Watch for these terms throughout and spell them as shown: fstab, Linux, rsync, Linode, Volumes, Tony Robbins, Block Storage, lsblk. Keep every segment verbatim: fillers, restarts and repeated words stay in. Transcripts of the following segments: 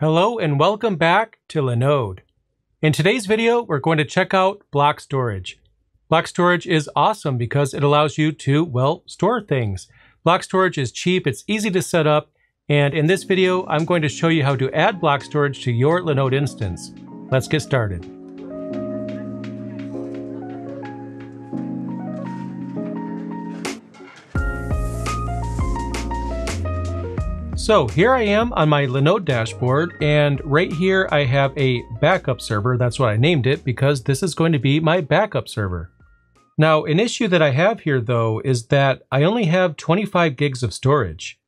Hello and welcome back to Linode. In today's video, we're going to check out Block Storage. Block Storage is awesome because it allows you to, well, store things. Block Storage is cheap, it's easy to set up, and in this video, I'm going to show you how to add Block Storage to your Linode instance. Let's get started. So here I am on my Linode dashboard, and right here I have a backup server. That's what I named it because this is going to be my backup server. Now, an issue that I have here though is that I only have twenty-five gigs of storage.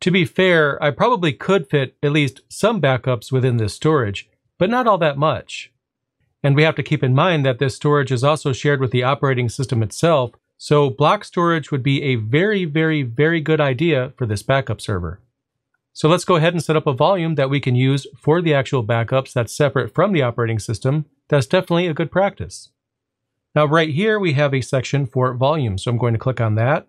To be fair, I probably could fit at least some backups within this storage, but not all that much. And we have to keep in mind that this storage is also shared with the operating system itself, so block storage would be a very, very, very good idea for this backup server. So let's go ahead and set up a volume that we can use for the actual backups that's separate from the operating system. That's definitely a good practice. Now right here we have a section for volume, so I'm going to click on that.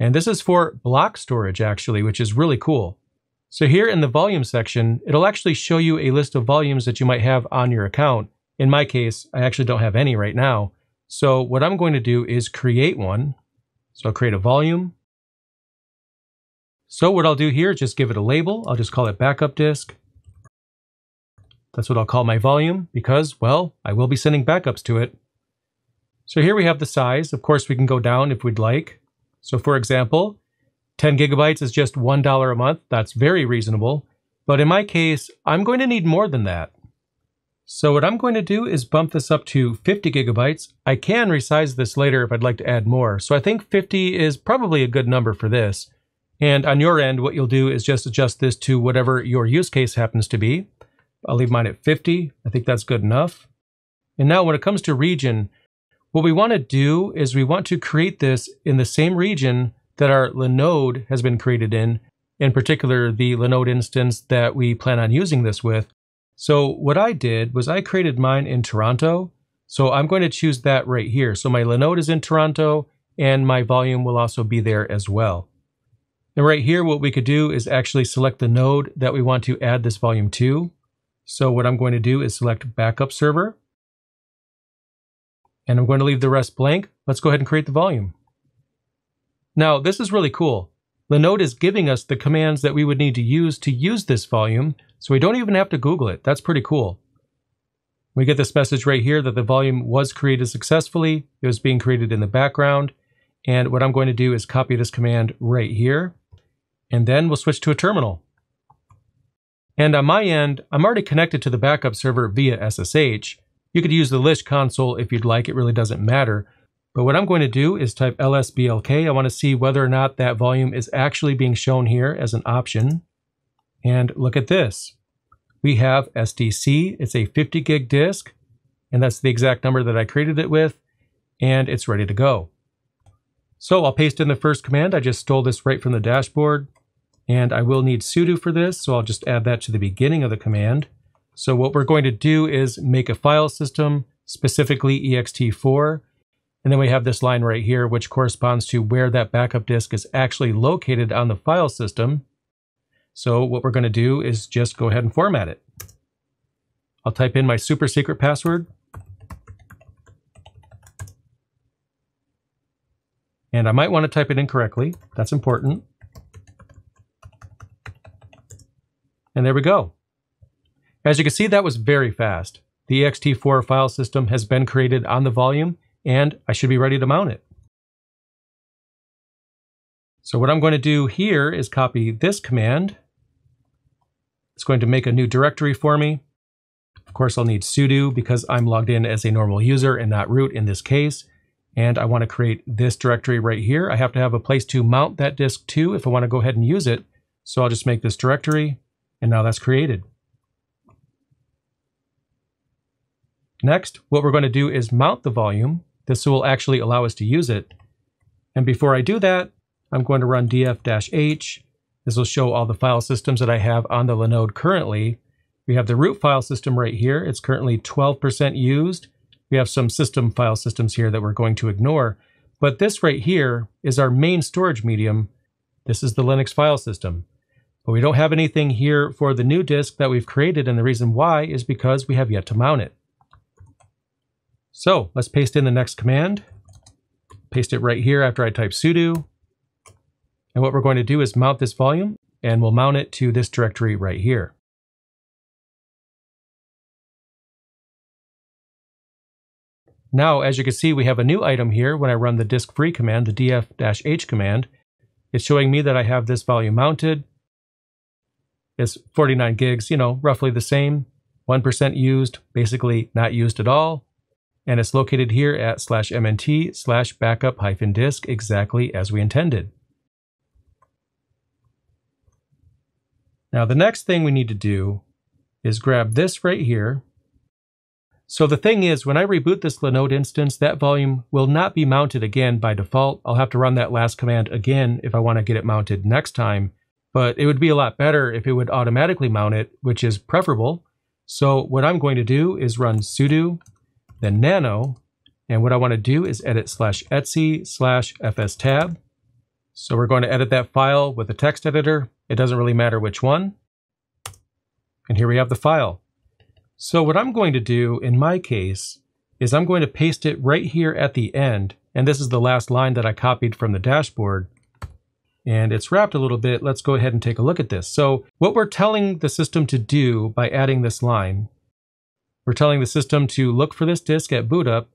And this is for block storage actually, which is really cool. So here in the volume section, it'll actually show you a list of volumes that you might have on your account. In my case, I actually don't have any right now. So what I'm going to do is create one. So I'll create a volume. So what I'll do here is just give it a label. I'll just call it backup disk. That's what I'll call my volume because, well, I will be sending backups to it. So here we have the size. Of course, we can go down if we'd like. So for example, ten gigabytes is just one dollar a month. That's very reasonable. But in my case, I'm going to need more than that. So what I'm going to do is bump this up to fifty gigabytes. I can resize this later if I'd like to add more. So I think fifty is probably a good number for this. And on your end, what you'll do is just adjust this to whatever your use case happens to be. I'll leave mine at fifty. I think that's good enough. And now when it comes to region, what we want to do is we want to create this in the same region that our Linode has been created in, in particular, the Linode instance that we plan on using this with. So what I did was I created mine in Toronto. So I'm going to choose that right here. So my Linode is in Toronto and my volume will also be there as well. And right here, what we could do is actually select the node that we want to add this volume to. So what I'm going to do is select backup server. And I'm going to leave the rest blank. Let's go ahead and create the volume. Now, this is really cool. Linode is giving us the commands that we would need to use to use this volume. So we don't even have to Google it. That's pretty cool. We get this message right here that the volume was created successfully. It was being created in the background. And what I'm going to do is copy this command right here. And then we'll switch to a terminal. And on my end, I'm already connected to the backup server via S S H. You could use the Lish console if you'd like, it really doesn't matter. But what I'm going to do is type L S B L K. I want to see whether or not that volume is actually being shown here as an option. And look at this. We have S D C, it's a fifty gig disk, and that's the exact number that I created it with, and it's ready to go. So I'll paste in the first command. I just stole this right from the dashboard. And I will need sudo for this, so I'll just add that to the beginning of the command. So what we're going to do is make a file system, specifically E X T four. And then we have this line right here, which corresponds to where that backup disk is actually located on the file system. So what we're going to do is just go ahead and format it. I'll type in my super secret password. And I might want to type it incorrectly. That's important. And there we go. As you can see, that was very fast. The E X T four file system has been created on the volume, and I should be ready to mount it. So what I'm going to do here is copy this command. It's going to make a new directory for me. Of course, I'll need sudo because I'm logged in as a normal user and not root in this case. And I want to create this directory right here. I have to have a place to mount that disk to if I want to go ahead and use it. So I'll just make this directory. And now that's created. Next, what we're going to do is mount the volume. This will actually allow us to use it. And before I do that, I'm going to run df-h. This will show all the file systems that I have on the Linode currently. We have the root file system right here. It's currently twelve percent used. We have some system file systems here that we're going to ignore. But this right here is our main storage medium. This is the Linux file system. But we don't have anything here for the new disk that we've created, and the reason why is because we have yet to mount it. So let's paste in the next command. Paste it right here after I type sudo. And what we're going to do is mount this volume, and we'll mount it to this directory right here. Now, as you can see, we have a new item here. When I run the disk free command, the df-h command, it's showing me that I have this volume mounted. It's forty-nine gigs, you know, roughly the same, one percent used, basically not used at all. And it's located here at slash mnt slash backup hyphen disk, exactly as we intended. Now, the next thing we need to do is grab this right here. So the thing is, when I reboot this Linode instance, that volume will not be mounted again by default. I'll have to run that last command again if I want to get it mounted next time. But it would be a lot better if it would automatically mount it, which is preferable. So what I'm going to do is run sudo, then nano, and what I want to do is edit slash etsy slash fstab. So we're going to edit that file with a text editor. It doesn't really matter which one. And here we have the file. So what I'm going to do in my case is I'm going to paste it right here at the end. And this is the last line that I copied from the dashboard. And it's wrapped a little bit. Let's go ahead and take a look at this. So what we're telling the system to do by adding this line, we're telling the system to look for this disk at boot up.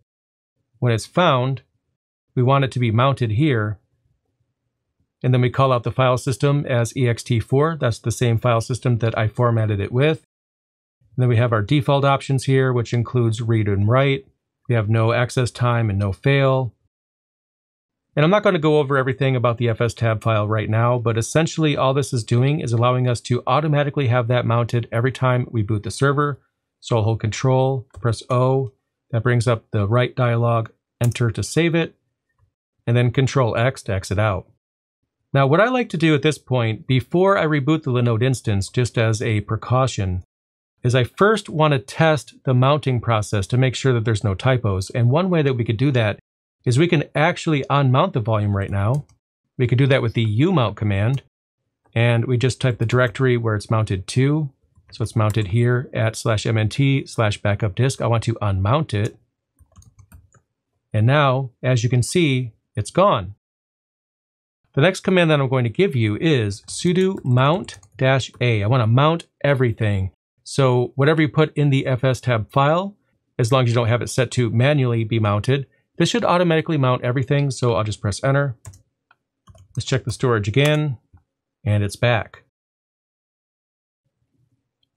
When it's found, we want it to be mounted here. And then we call out the file system as E X T four. That's the same file system that I formatted it with. And then we have our default options here, which includes read and write. We have no access time and no fail. And I'm not going to go over everything about the F S tab file right now, but essentially all this is doing is allowing us to automatically have that mounted every time we boot the server. So I'll hold Control, press O, that brings up the write dialog, enter to save it, and then Control X to exit out. Now, what I like to do at this point, before I reboot the Linode instance, just as a precaution, is I first want to test the mounting process to make sure that there's no typos. And one way that we could do that is we can actually unmount the volume right now. We could do that with the umount command. And we just type the directory where it's mounted to. So it's mounted here at slash mnt slash backup disk. I want to unmount it. And now, as you can see, it's gone. The next command that I'm going to give you is sudo mount dash a. I want to mount everything. So whatever you put in the F S tab file, as long as you don't have it set to manually be mounted, this should automatically mount everything. So I'll just press enter. Let's check the storage again, and it's back.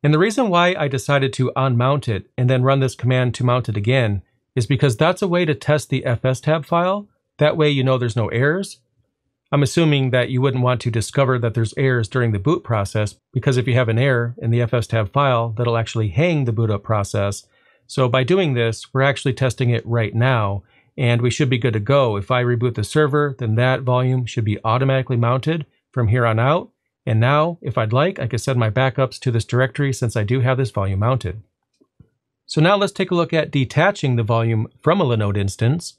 And the reason why I decided to unmount it and then run this command to mount it again is because that's a way to test the F S tab file. That way you know there's no errors. I'm assuming that you wouldn't want to discover that there's errors during the boot process, because if you have an error in the F S tab file, that'll actually hang the boot up process. So by doing this, we're actually testing it right now, and we should be good to go. If I reboot the server, then that volume should be automatically mounted from here on out. And now, if I'd like, I could send my backups to this directory since I do have this volume mounted. So now let's take a look at detaching the volume from a Linode instance.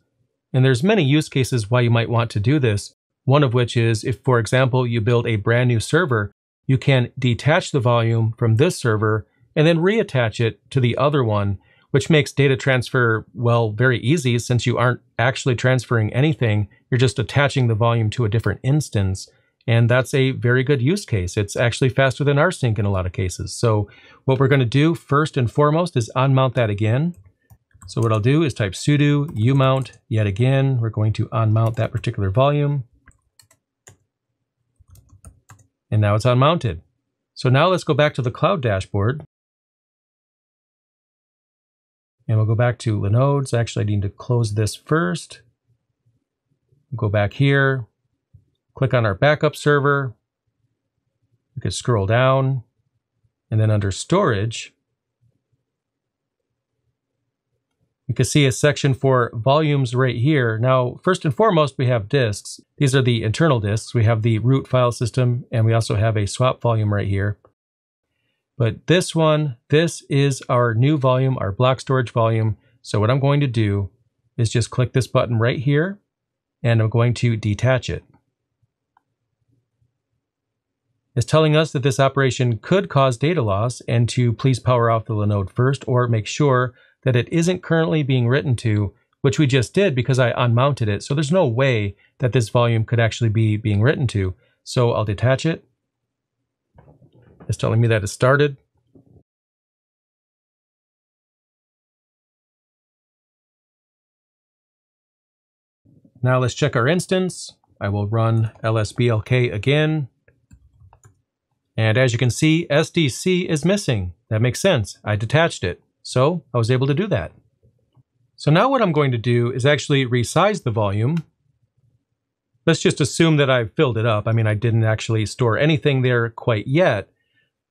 And there's many use cases why you might want to do this. One of which is if, for example, you build a brand new server, you can detach the volume from this server and then reattach it to the other one, which makes data transfer, well, very easy since you aren't actually transferring anything. You're just attaching the volume to a different instance. And that's a very good use case. It's actually faster than rsync in a lot of cases. So what we're going to do first and foremost is unmount that again. So what I'll do is type sudo umount yet again. We're going to unmount that particular volume. And now it's unmounted. So now let's go back to the cloud dashboard. And we'll go back to Linode. So actually I need to close this first. We'll go back here, click on our backup server. We can scroll down and then under storage, you can see a section for volumes right here. Now, first and foremost, we have disks. These are the internal disks. We have the root file system, and we also have a swap volume right here. But this one, this is our new volume, our block storage volume. So what I'm going to do is just click this button right here, and I'm going to detach it. is telling us that this operation could cause data loss and to please power off the Linode first or make sure that it isn't currently being written to, which we just did because I unmounted it. So there's no way that this volume could actually be being written to. So I'll detach it. It's telling me that it started. Now let's check our instance. I will run lsblk again. And as you can see, S D C is missing. That makes sense. I detached it. So I was able to do that. So now what I'm going to do is actually resize the volume. Let's just assume that I've filled it up. I mean, I didn't actually store anything there quite yet,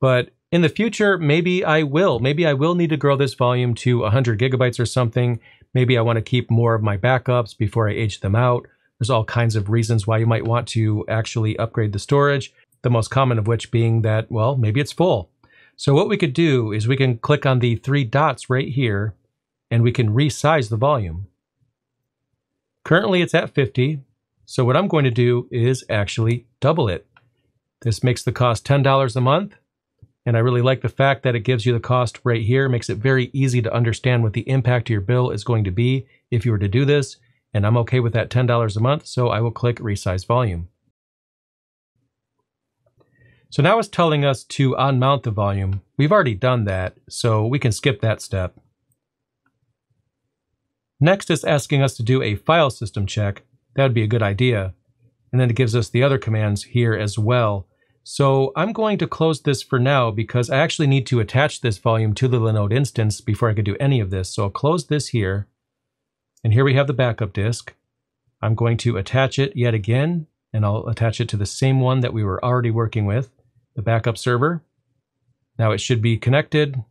but in the future, maybe I will. Maybe I will need to grow this volume to one hundred gigabytes or something. Maybe I want to keep more of my backups before I age them out. There's all kinds of reasons why you might want to actually upgrade the storage, the most common of which being that, well, maybe it's full. So what we could do is we can click on the three dots right here and we can resize the volume. Currently it's at fifty. So what I'm going to do is actually double it. This makes the cost ten dollars a month. And I really like the fact that it gives you the cost right here, makes it very easy to understand what the impact to your bill is going to be if you were to do this. And I'm okay with that ten dollars a month. So I will click resize volume. So now it's telling us to unmount the volume. We've already done that, so we can skip that step. Next, it's asking us to do a file system check. That would be a good idea. And then it gives us the other commands here as well. So I'm going to close this for now because I actually need to attach this volume to the Linode instance before I could do any of this. So I'll close this here. And here we have the backup disk. I'm going to attach it yet again, and I'll attach it to the same one that we were already working with, the backup server. Now it should be connected.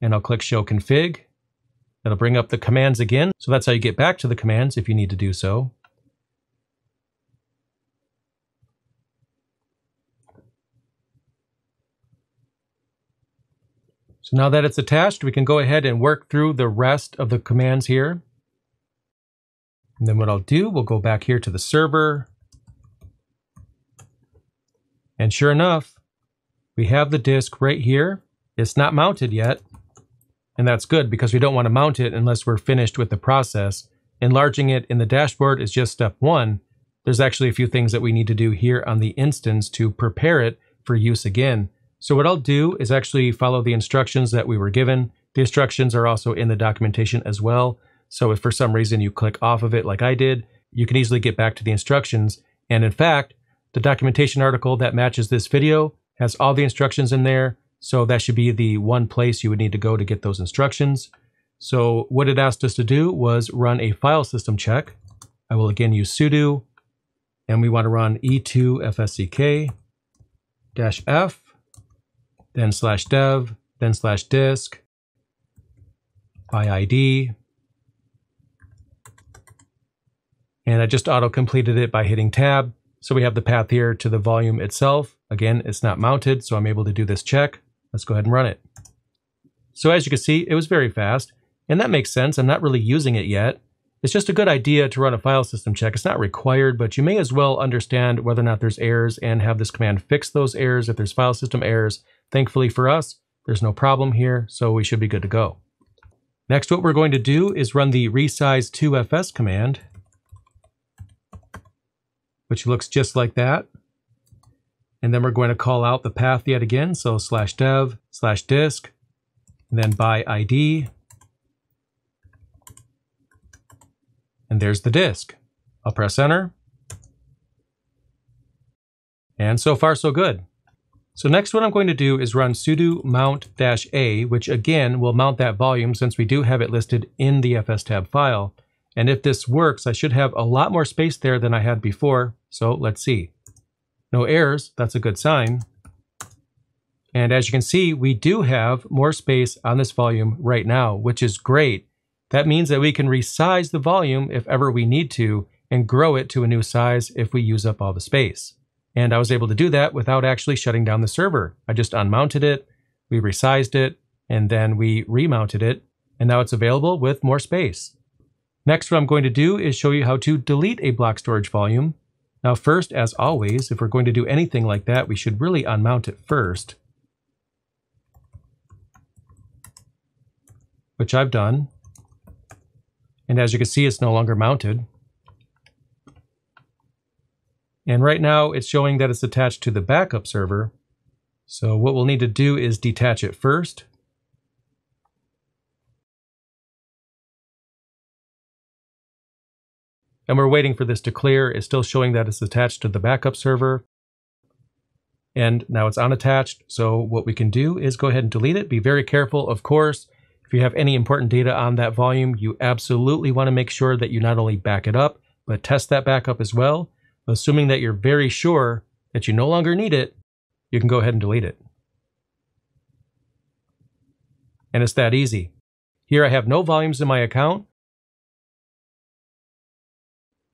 And I'll click Show Config. That'll bring up the commands again. So that's how you get back to the commands if you need to do so. So now that it's attached, we can go ahead and work through the rest of the commands here. And then what I'll do, we'll go back here to the server. And sure enough, we have the disk right here. It's not mounted yet. And that's good because we don't want to mount it unless we're finished with the process. Enlarging it in the dashboard is just step one. There's actually a few things that we need to do here on the instance to prepare it for use again. So what I'll do is actually follow the instructions that we were given. The instructions are also in the documentation as well. So if for some reason you click off of it like I did, you can easily get back to the instructions. And in fact, the documentation article that matches this video has all the instructions in there. So that should be the one place you would need to go to get those instructions. So what it asked us to do was run a file system check. I will again use sudo, and we want to run e two f s c k dash f, then slash dev, then slash disk, by I D. And I just auto-completed it by hitting tab. So we have the path here to the volume itself. Again, it's not mounted, so I'm able to do this check. Let's go ahead and run it. So as you can see, it was very fast, and that makes sense. I'm not really using it yet. It's just a good idea to run a file system check. It's not required, but you may as well understand whether or not there's errors and have this command fix those errors if there's file system errors. Thankfully for us, there's no problem here, so we should be good to go. Next, what we're going to do is run the resize two f s command, which looks just like that. And then we're going to call out the path yet again. So slash dev, slash disk, and then by I D. And there's the disk. I'll press enter. And so far, so good. So next what I'm going to do is run sudo mount-a, which again will mount that volume since we do have it listed in the F S tab file. And if this works, I should have a lot more space there than I had before. So let's see. No errors, that's a good sign. And as you can see, we do have more space on this volume right now, which is great. That means that we can resize the volume if ever we need to and grow it to a new size if we use up all the space. And I was able to do that without actually shutting down the server. I just unmounted it, we resized it, and then we remounted it. And now it's available with more space. Next, what I'm going to do is show you how to delete a block storage volume. Now first, as always, if we're going to do anything like that, we should really unmount it first, which I've done. And as you can see, it's no longer mounted. And right now it's showing that it's attached to the backup server. So what we'll need to do is detach it first. And we're waiting for this to clear. It's still showing that it's attached to the backup server. And now it's unattached. So what we can do is go ahead and delete it. Be very careful, of course. If you have any important data on that volume, you absolutely want to make sure that you not only back it up, but test that backup as well. Assuming that you're very sure that you no longer need it, you can go ahead and delete it. And it's that easy. Here I have no volumes in my account.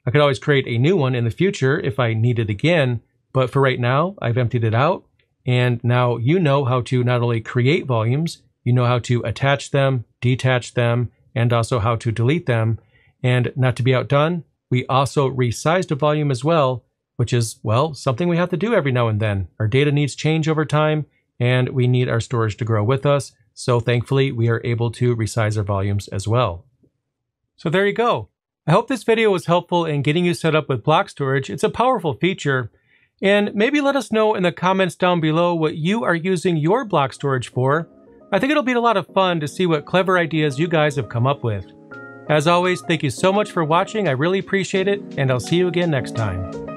I could always create a new one in the future if I need it again, but for right now, I've emptied it out, and now you know how to not only create volumes, you know how to attach them, detach them, and also how to delete them. And not to be outdone, we also resized a volume as well, which is, well, something we have to do every now and then. Our data needs change over time, and we need our storage to grow with us. So thankfully, we are able to resize our volumes as well. So there you go. I hope this video was helpful in getting you set up with block storage. It's a powerful feature. And maybe let us know in the comments down below what you are using your block storage for. I think it'll be a lot of fun to see what clever ideas you guys have come up with. As always, thank you so much for watching. I really appreciate it, and I'll see you again next time.